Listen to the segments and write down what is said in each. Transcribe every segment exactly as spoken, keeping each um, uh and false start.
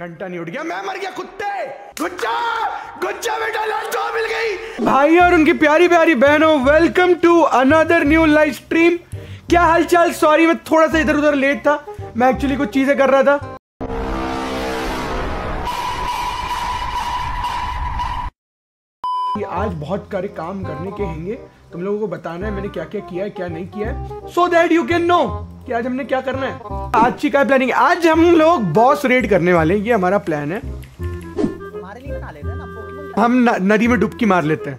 घंटा नहीं उठ गया, मैं मर गया कुत्ते। गुच्छा गुच्छा बेटा लंच मिल गई। भाई और उनकी प्यारी प्यारी बहनों, welcome to another new live stream. क्या हालचाल। सॉरी मैं थोड़ा सा इधर उधर लेट था, मैं एक्चुअली कुछ चीजें कर रहा था। आज बहुत सारे काम करने के हैंगे, तुम लोगों को बताना है मैंने क्या क्या किया है क्या नहीं किया है, so that you can know कि आज हमने क्या करना है। आज की क्या प्लानिंग है, आज हम लोग बॉस रेड करने वाले हैं, ये हमारा प्लान है। हमारे लिए बना लेते हैं ना पोकेमॉन, हम नदी में डुबकी मार लेते हैं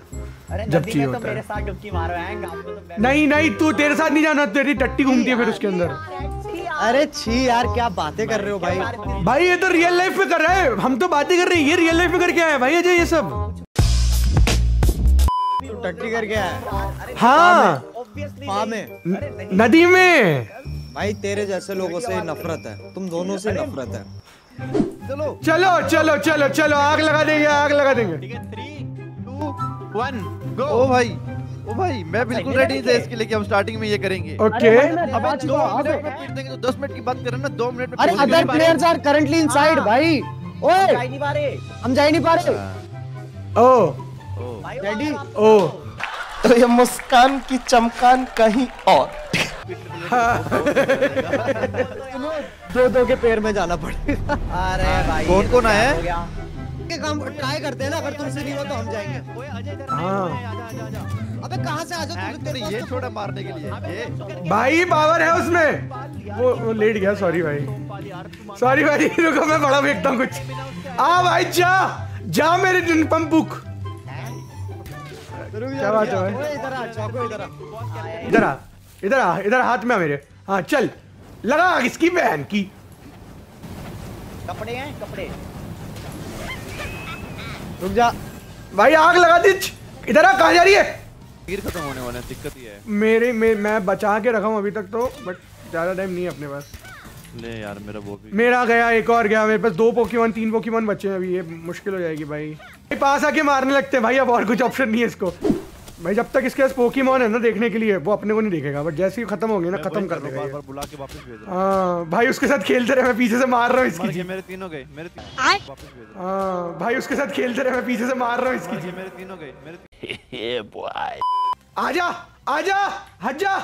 जब चाहिए होता है। नहीं नहीं तू, तेरे साथ नहीं जाना, तेरी टट्टी घूमती है फिर उसके अंदर। अरे छी यार क्या बातें कर रहे हो भाई। भाई ये तो रियल लाइफ में कर रहा है, हम तो बातें कर रहे हैं, ये रियल लाइफ में करके आया है भाई अजय ये सब। टट्टी करके आया। हाँ नदी में। भाई तेरे जैसे लोगों से नफरत है, तुम दोनों से नफरत है। चलो चलो चलो चलो चलो आग लगा देंगे, आग लगा देंगे। ठीक है थ्री टू वन गो। ओ भाई ओ भाई मैं बिल्कुल रेडी था इसके लिए कि हम स्टार्टिंग में ये करेंगे। ओके अब आज दो मिनट में दस मिनट की बात करें ना, दो मिनट में। अरे other players are currently inside भाई। ओए जा नहीं पा रहे, हम जा नहीं पा रहे। ओ डैडी ओ तो ये मुस्कान की चमकान कहीं और। हाँ। दो दो के पैर में जाना पड़ेगा। अरे भाई कौन कौन आया के काम ट्राई करते हैं ना, अगर तुमसे नहीं हो तो हम जाएंगे। हाँ। अबे कहाँ से आ जाओ, ये छोड़ा मारने के लिए भाई पावर है उसमें। वो वो लेट गया, सॉरी भाई सॉरी भाई रुको मैं बड़ा देखता हूँ कुछ। आ भाई जा जा मेरे पंपुक। क्या बात है, इधर आ इधर आ इधर हाथ में आ मेरे। हाँ चल लगा इसकी बहन की। कपड़े हैं कपड़े, रुक जा भाई आग लगा दी। इधर आ, कहाँ जा रही है। गिर खत्म होने वाला है, दिक्कत ये है मेरे में, मैं बचा के रखा हूँ अभी तक तो, बट ज्यादा टाइम नहीं है अपने पास। ले यार मेरा वो भी मेरा गया, एक और गया। मेरे पास दो पोकेमॉन तीन पोकेमॉन बचे हैं अभी, ये मुश्किल हो जाएगी भाई। पास आके मारने लगते हैं भाई, अब और कुछ ऑप्शन नहीं है इसको भाई। जब तक इसके पास पोकेमॉन है ना देखने के लिए, वो अपने को नहीं देखेगा, बट जैसे ही खत्म हो गए ना खत्म कर देगा। बुला के वापस भेज रहा हूं। हां भाई उसके साथ खेलते रहे, मैं पीछे से मार रहा हूं इसकी। मेरे तीन हो गए, मेरे तीन वापस भेज रहा हूं। हां भाई उसके साथ खेलते रहे, मैं पीछे से मार रहा हूं इसकी। मेरे तीन हो गए, मेरे ये बॉय। आजा आजा हट जा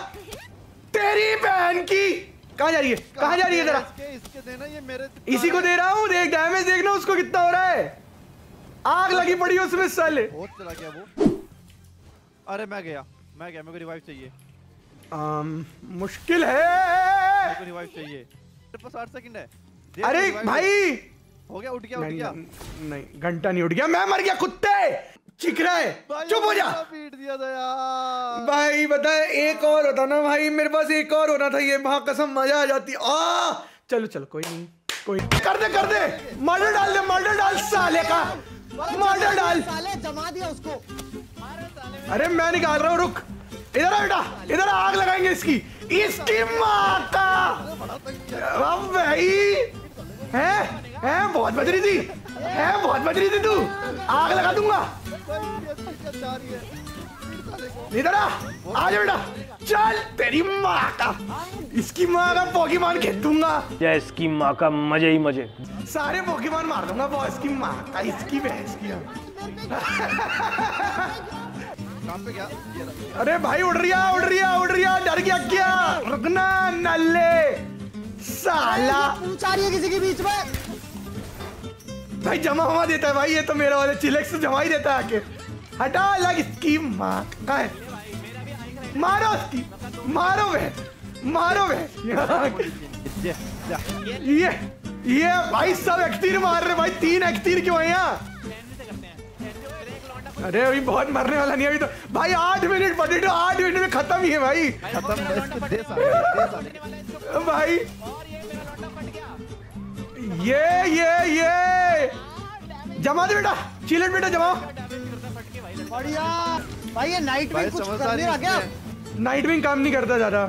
तेरी बहन की। कहां जा रही है कहां जा रही है, जरा इसके देना, ये मेरे इसी को दे रहा हूं। देख डैमेज देखना उसको कितना हो रहा है, आग लगी पड़ी उसमें साले। बहुत चला गया वो। अरे मैं गया मैं गया, मेरे को रिवाइव चाहिए। um, मुश्किल है, मेरे को रिवाइव चाहिए। आठ सेकंड है। अरे भाई हो गया, उठ गया उठ गया। नहीं घंटा नहीं उठ गया, मैं मर गया कुत्ते। चिख रहा है चुप हो जा। पीट दिया था यार भाई, बता एक और होता ना भाई, मेरे पास एक और होना था। ये भाग कसम मजा आ जाती। आ चलो चलो कोई नहीं कोई कर दे कर दे, मर्डर डाल दे मर्डर डाल साले का मर्डर डाल। साले जमा दिया उसको। अरे मैं निकाल रहा हूँ रुक। इधर आ बेटा इधर आग लगाएंगे इसकी इसकी माँ का। अब भाई है है बहुत बजरी थी है बहुत बजरी थी तू, आग लगा दूंगा। इधर आ आज बेटा चल तेरी माँ का इसकी माँ का पोकेमॉन खेल दूंगा। या इसकी माँ का मजे ही मजे, सारे पोकेमॉन मार दूंगा बॉस की माँ का इसकी भैंस की। काम पे क्या? अरे भाई उड़ रिया उड़ रिया उड़ रिया, डर गया क्या? रुकना नल्ले साला, पूछ आ रही है किसी के बीच में भाई। जमा हुआ देता है भाई, ये तो मेरा वाले चिलेक्स जमा ही देता है आके। हटा अलग इसकी माँ का है, मारो इसकी मारो वे मारो वे। ये ये भाई सब एक्टिर मार रहे भाई, तीन एक्टिर क्यों है यहाँ। अरे अभी बहुत मरने वाला नहीं, अभी तो भाई आठ मिनट बचे तो आठ मिनट में खत्म ही है भाई खत्म भाई। ये ये ये जमा दे बेटा चिलेट बेटा जमा। बढ़िया भाई ये नाइट विंग कुछ करने आ गया। नाइट विंग काम नहीं करता ज्यादा,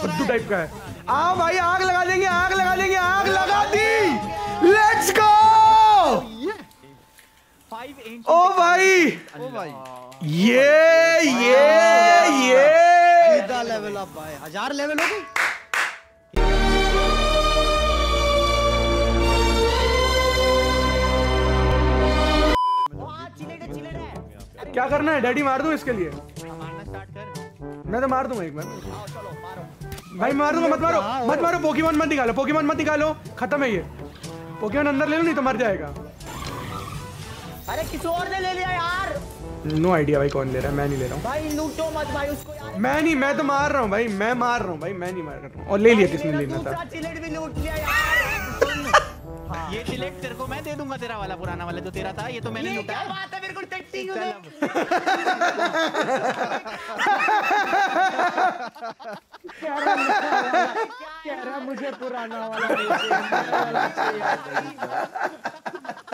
कुत्तू टाइप का है। आ भाई आग लगा देंगे आग लगा देंगे, आग लगा दी। Let's go. ओ भाई ओ भाई ये ये ये सीधा लेवल अप भाई, हजार लेवल हो गई। क्या करना है? डैडी मार दूं इसके लिए? मैं तो मार दूंगा एक बार। भाई मार दूंगा, मत मारो मत मारो। पोकेमॉन मत निकालो, पोकेमॉन मत निकालो, खत्म है ये। पोकेमॉन अंदर ले लो नहीं तो मर जाएगा। अरे किसी और ने ले लिया यार। नो आइडिया भाई कौन ले रहा है, मैं नहीं ले रहा हूँ भाई। लूटो मत भाई उसको यार। मैं नहीं, मैं तो मार रहा हूँ भाई, मैं मार रहा हूँ भाई, मैं नहीं मार रहा हूँ। और ले लिया किसने, लेना था। ये सिलेक्ट तेरे को मैं दे दूंगा, तेरा वाला पुराना वाला जो तेरा था ये तो मैंने लूटा। बात है मेरे को टट्टी क्यों दे? मुझे पुराना वाला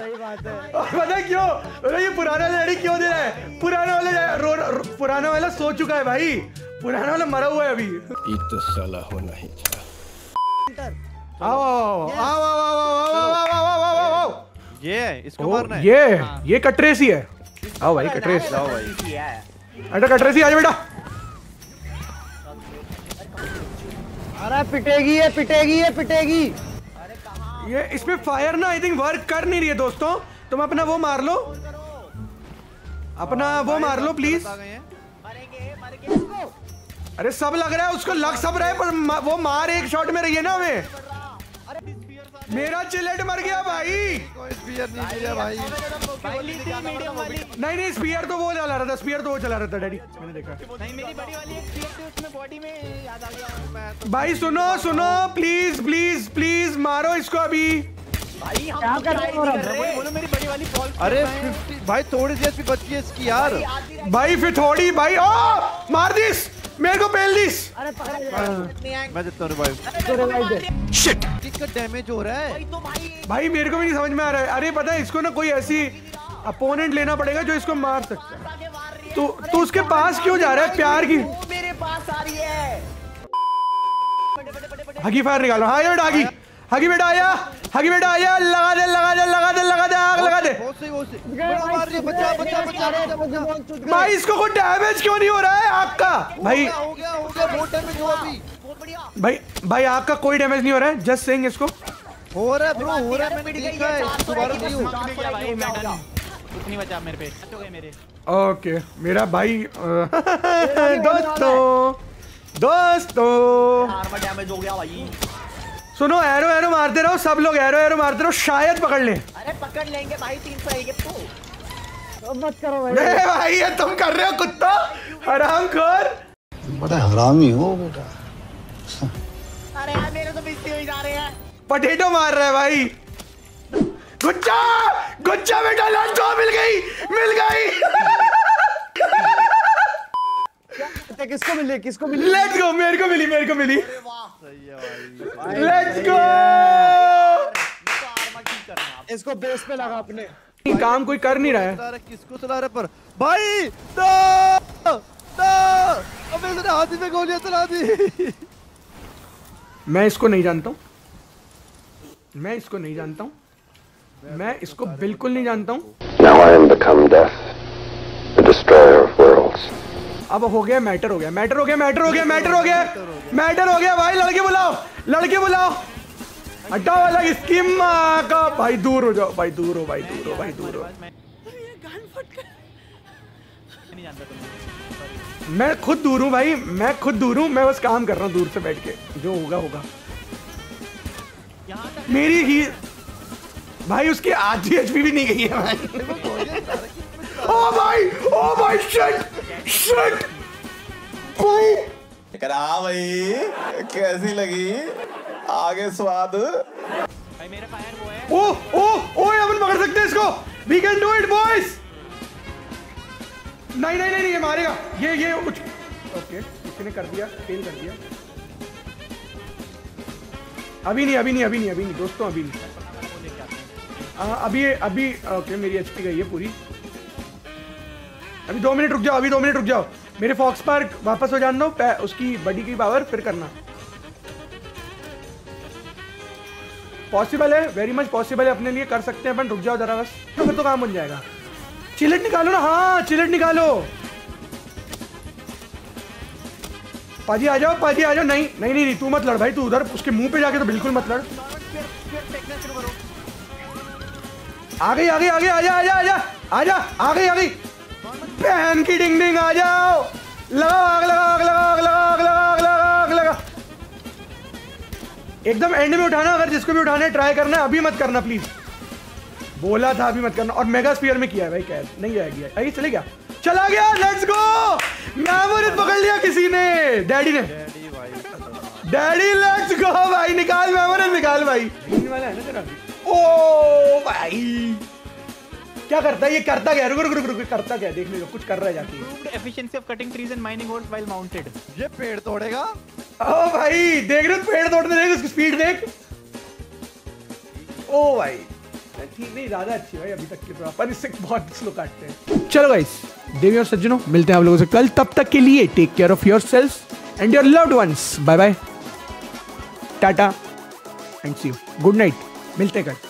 सही बात है। और पता क्यों अरे ये पुराना वाला क्यों दे रहा है? पुराना वाला रो, रो, पुराना वाला सो चुका है भाई, पुराना वाला मरा हुआ है अभी। तो साला हो नहीं आओ आओ आओ आओ आओ आओ। ये इसको मारना है। ये ये कटरेस ही है। आओ भाई कटरेस, आओ भाई अरे कटरेस ही आ जा बेटा। अरे पिटेगी है पिटेगी है पिटेगी। ये इसमें फायर ना आई थिंक वर्क कर नहीं रही है दोस्तों। तुम अपना वो मार लो, अपना वो मार लो प्लीज। अरे सब लग रहा है उसको, लग सब रहा है पर वो मार एक शॉट में रही है ना हमें। मेरा चिलेट मर गया भाई, स्पीयर नहीं मिला भाई। नहीं नहीं स्पीयर तो वो चला रहा था, स्पीयर तो वो चला रहा था डैडी, मैंने देखा। नहीं मेरी बड़ी वाली एक स्पीयर थी उसमें बॉडी में, याद आ गया भाई। सुनो सुनो प्लीज प्लीज प्लीज मारो इसको अभी भाई। हम क्या कर रहे हैं बोलो? मेरी बड़ी वाली बॉल। अरे भाई थोड़ी देर भी बची है इसकी यार भाई, फिर थोड़ी भाई। ओ मार दिस मेरे को, पेल दिस। अरे पकड़ मैं तो रिवाइव। शिट कितना डैमेज हो रहा है भाई, तो भाई भाई मेरे को भी नहीं समझ में आ रहा है। अरे पता है इसको ना कोई ऐसी अपोनेंट लेना पड़ेगा जो इसको मार सकता है। तो तो उसके पास क्यों जा रहा है? प्यार की मेरे पास आ रही है। हगी फायर निकालो। हाँ बेटा हगी, हगी बेटा आया, हगी बेटा आया। लगा दे लगा दे लगा दे लगा दे आग लगा दे। बहुत सही बहुत सही। बड़ा मार रही है। बचा बचा बचा भाई इसको। कोई डैमेज क्यों नहीं हो रहा है आग का भाई? हो गया हो गया बहुत डैमेज हुआ अभी, बहुत बढ़िया भाई। भाई आग का कोई डैमेज नहीं हो रहा है, जस्ट सेइंग। इसको हो रहा है ब्रो, हो रहा है। मैंने देखा है दोबारा नहीं हो भाई। मैं डन उतनी बचा मेरे पे कट हो गए मेरे। ओके मेरा भाई दोस्तों दोस्तों आर्मर डैमेज हो गया भाई। सुनो एरो एरो मारते रहो सब लोग, एरो एरो मारते रहो, शायद पकड़ ले। अरे पकड़ लेंगे भाई, तीन सौ आएगी तो। तो मत करो भाई। अरे भाई ये तुम कर रहे हो कुत्ता, हरामखोर। बड़ा हरामी हो बेटा। अरे यार मेरे तो बिस्ती हुई जा रहे हैं। पटेटो मार रहा है भाई। गुच्छा गुच्छा बेटा लंच को मिल गई मिल गई। किसको मिली किसको मिली? Let's go. मेरे को मिली मेरे को मिली। Let's go! इसको बेस पे लगा अपने। काम कोई कर नहीं रहा है। किसको चला रहा है पर भाई? दा, दा, अबे इसने हाथी पे गोलियां चला दी। मैं इसको नहीं जानता हूँ, मैं इसको नहीं जानता हूँ, मैं इसको बिल्कुल नहीं जानता हूँ। अब हो गया मैटर हो गया मैटर हो गया मैटर हो गया मैटर हो गया मैटर हो गया भाई। लड़के बुलाओ लड़के बुलाओ। हटाओ अलग स्कीम का भाई। दूर हो जाओ भाई, दूर हो भाई, दूर हो भाई, दूर हो। मैं खुद दूर हूँ भाई, मैं खुद दूर हूँ। मैं बस काम कर रहा हूँ दूर से बैठ के, जो होगा होगा। मेरी ही भाई उसकी आधी एचपी भी नहीं गई है भाई। Oh my, oh my, shit, shit. करा भाई कैसी लगी? आगे स्वाद। भाई मेरा फायर वो है। ओह ओह ओह अपन पकड़ सकते हैं इसको। We can do it, boys. नहीं नहीं नहीं ये मारेगा, ये ये कुछ। ओके इसने कर दिया, फेल कर दिया। अभी नहीं अभी नहीं अभी नहीं अभी नहीं दोस्तों अभी नहीं। अभी अभी ओके मेरी एचपी गई है पूरी। अभी दो मिनट रुक जाओ, अभी दो मिनट रुक जाओ। मेरे फॉक्स पार्क वापस हो जान दो, उसकी बॉडी की पावर फिर करना पॉसिबल है, वेरी मच पॉसिबल है। अपने लिए कर सकते हैं अपन। रुक जाओ जरा बस, तो फिर तो काम बन जाएगा। चिलेट निकालो ना। हाँ चिलेट निकालो। पाजी आ जाओ पाजी आ जाओ। नहीं नहीं नहीं, नहीं तू मत लड़ भाई, तू उधर उसके मुंह पे जाके तो बिल्कुल मत लड़। आ गई आ गई आ गई। आ जा आ जा आ जा आ गई आ गई। बहन की डिंग डिंग आ जाओ। लगाओ आग, लगाओ आग, लगाओ आग, लगाओ आग, लगाओ आग, लगाओ आग, लगाओ। एकदम एंड में उठाना, अगर जिसको भी उठाने ट्राई करना है, अभी मत करना प्लीज, बोला था अभी मत करना। और मेगा स्फीयर में किया है भाई, कैद नहीं जाएगी। आई चले गया, चला गया, लेट्स गो। मेमोरी पकड़ लिया किसी ने, डैडी ने, डैडी लेट्स गो भाई, निकाल मेमोरी निकाल भाई। वाला है ना तेरा? ओ भाई क्या करता है ये, करता क्या, रुक रुक रुक रुक करता क्या, देख लो कुछ कर रहा है जाके। Efficiency of cutting trees and mining holes while mounted. ये पेड़ तोड़ेगा। ओ भाई देख रहे हो पेड़ तोड़ने, देख उसकी स्पीड देख। ओ भाई ठीक नहीं, ज़्यादा अच्छी भाई अभी तक के तो, पर इससे बहुत स्लो काटते हैं। चलो गाइस देवी और सज्जनों, मिलते हैं आप लोगों से कल, तब तक के लिए take care of yourself and your loved ones. Bye bye, Tata and see you, good night, मिलते हैं कल।